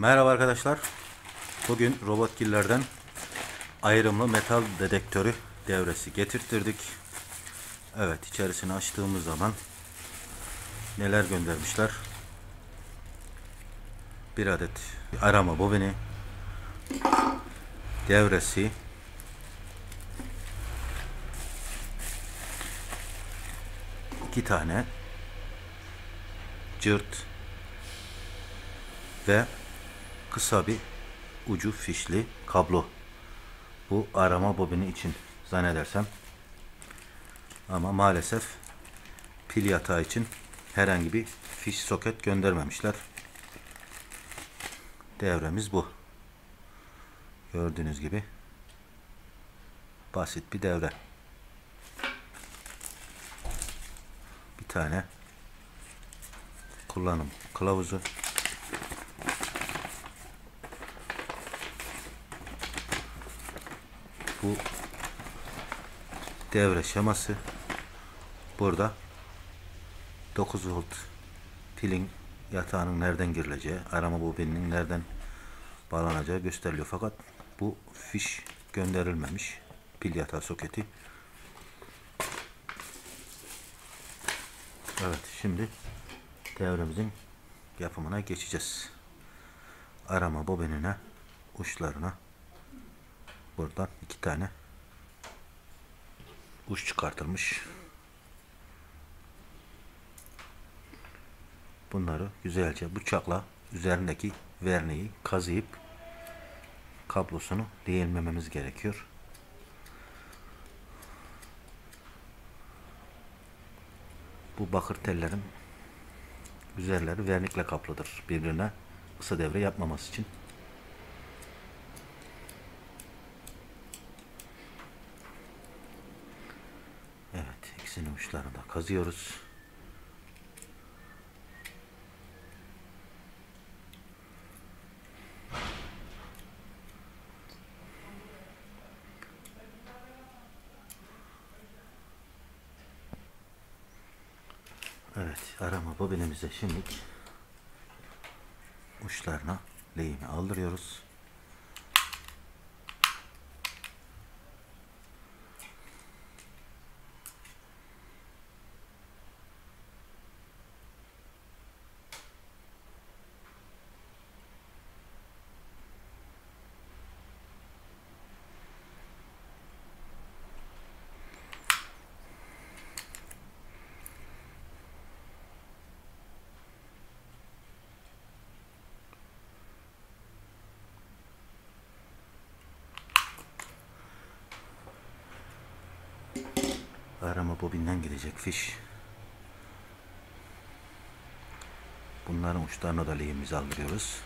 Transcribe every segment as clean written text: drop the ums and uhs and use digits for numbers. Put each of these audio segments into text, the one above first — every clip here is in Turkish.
Merhaba arkadaşlar. Bugün Robotgiller'den ayrımlı metal dedektörü devresi getirttirdik. Evet, içerisini açtığımız zaman neler göndermişler? Bir adet arama bobini, devresi, iki tane cırt ve kısa bir ucu fişli kablo. Bu arama bobini için zannedersem. Ama maalesef pil yatağı için herhangi bir fiş soket göndermemişler. Devremiz bu. Gördüğünüz gibi basit bir devre. Bir tane kullanım kılavuzu. Bu devre şeması. Burada 9 volt pilin yatağının nereden girileceği, arama bobininin nereden bağlanacağı gösteriliyor. Fakat bu fiş gönderilmemiş, pil yatağı soketi. Evet, şimdi devremizin yapımına geçeceğiz. Arama bobinine, uçlarına buradan iki tane uç çıkartılmış. Bunları güzelce bıçakla üzerindeki verniği kazıyıp kablosunu değinmememiz gerekiyor. Bu bakır tellerin üzerleri vernikle kaplıdır, birbirine kısa devre yapmaması için. Evet, ikisinin uçlarını da kazıyoruz. Evet, arama bobinimize şimdi uçlarına lehimi aldırıyoruz. Arama bobinden gidecek fiş. Bunların uçlarına da lehimizi aldırıyoruz.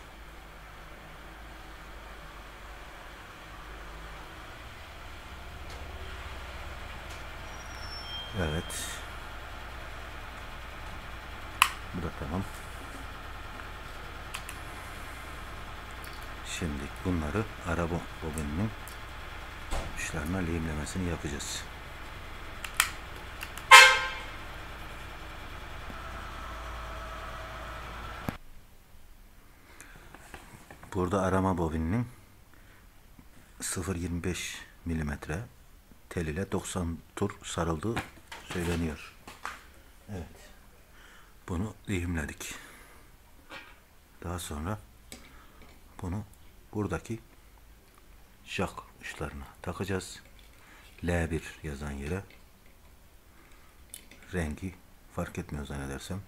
Evet. Bu da tamam. Şimdi bunları arama bobininin uçlarına lehimlemesini yapacağız. Burada arama bobininin 0.25 mm tel ile 90 tur sarıldığı söyleniyor. Evet. Bunu lehimledik. Daha sonra bunu buradaki şak uçlarına takacağız. L1 yazan yere, rengi fark etmiyor zannedersem.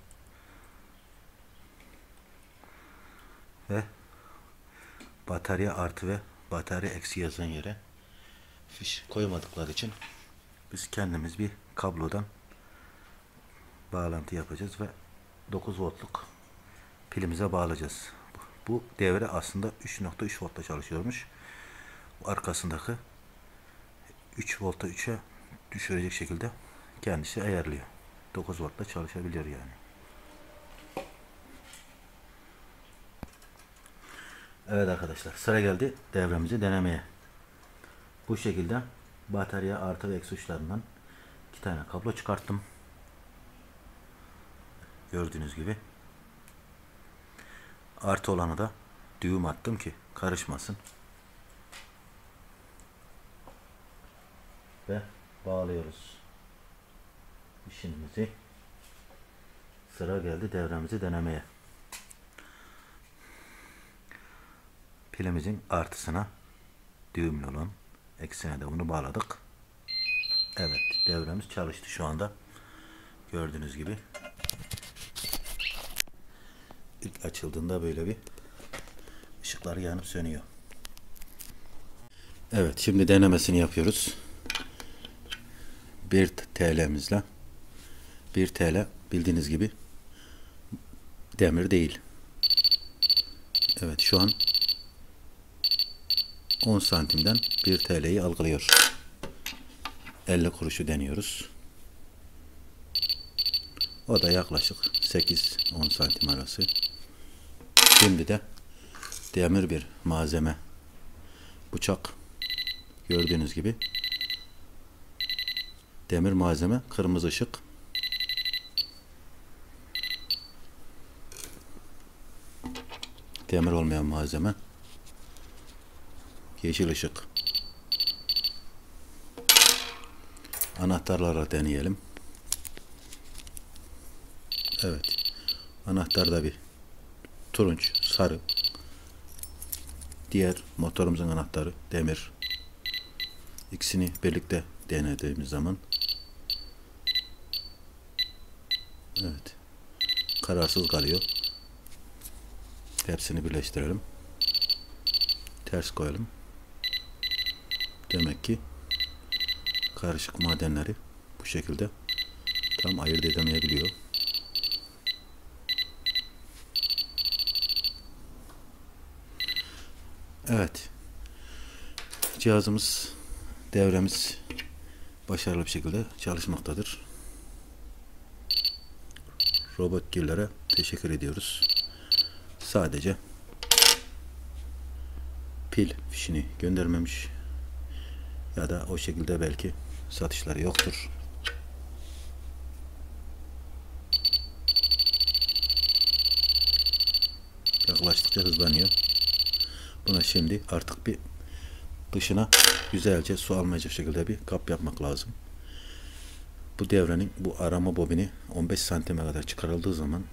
Ve batarya artı ve batarya eksi yazan yere fiş koymadıkları için biz kendimiz bir kablodan bağlantı yapacağız ve 9 voltluk pilimize bağlayacağız. Bu devre aslında 3.3 voltta çalışıyormuş. Arkasındaki 3 volta 3'e düşürecek şekilde kendisi ayarlıyor. 9 voltta çalışabiliyor yani. Evet arkadaşlar, sıra geldi devremizi denemeye. Bu şekilde batarya artı ve eksi uçlarından iki tane kablo çıkarttım. Gördüğünüz gibi artı olanı da düğüm attım ki karışmasın. Ve bağlıyoruz. İşimizi, sıra geldi devremizi denemeye. Pilimizin artısına düğümlü olan, eksine de bunu bağladık. Evet, devremiz çalıştı şu anda. Gördüğünüz gibi ilk açıldığında böyle bir ışıklar yanıp sönüyor. Evet, şimdi denemesini yapıyoruz. 1 TL'mizle 1 TL bildiğiniz gibi demir değil. Evet, şu an 10 santimden 1 TL'yi algılıyor. 50 kuruşu deniyoruz. O da yaklaşık 8-10 santim arası. Şimdi de demir bir malzeme, bıçak. Gördüğünüz gibi demir malzeme, kırmızı ışık. Demir olmayan malzeme, yeşil ışık. Anahtarlara deneyelim. Evet, anahtarda bir turunç, sarı. Diğer motorumuzun anahtarı demir. İkisini birlikte denediğimiz zaman, evet, kararsız kalıyor. Hepsini birleştirelim. Ters koyalım. Demek ki karışık madenleri bu şekilde tam ayırt edemeyebiliyor. Evet, cihazımız, devremiz başarılı bir şekilde çalışmaktadır. Robotgillere teşekkür ediyoruz. Sadece pil fişini göndermemiş ya da o şekilde belki satışları yoktur. Yaklaştıkça hızlanıyor. Buna şimdi artık bir dışına güzelce su almayacak şekilde bir kap yapmak lazım. Bu devrenin bu arama bobini 15 santime kadar çıkarıldığı zaman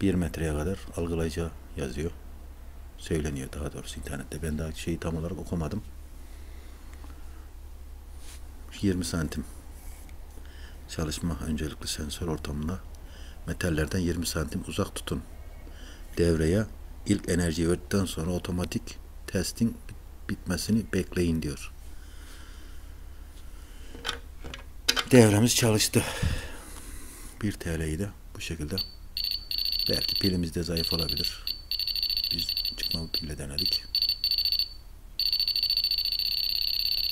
1 metreye kadar algılayacağı yazıyor. Söyleniyor daha doğrusu internette. Ben daha şeyi tam olarak okumadım. 20 santim çalışma öncelikli sensör ortamında metallerden 20 santim uzak tutun. Devreye ilk enerjiyi verdikten sonra otomatik testin bitmesini bekleyin diyor. Devremiz çalıştı. 1 TL'yi de bu şekilde. Belki pilimiz de zayıf olabilir. Biz çıkmalı pille denedik.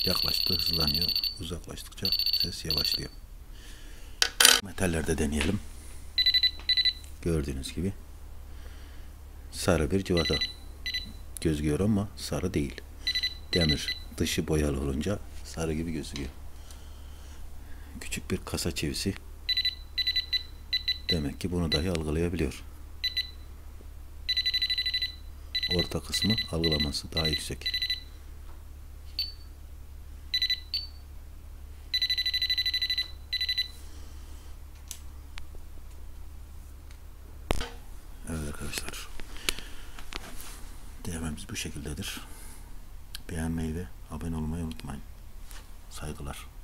Yaklaştı, hızlanıyor. Uzaklaştıkça ses yavaşlıyor. Metallerde deneyelim. Gördüğünüz gibi sarı bir cıvata gözüküyor ama sarı değil. Demir dışı boyalı olunca sarı gibi gözüküyor. Küçük bir kasa çivisi. Demek ki bunu dahi algılayabiliyor. Orta kısmı algılaması daha yüksek. Evet arkadaşlar, devremiz bu şekildedir. Beğenmeyi ve abone olmayı unutmayın. Saygılar.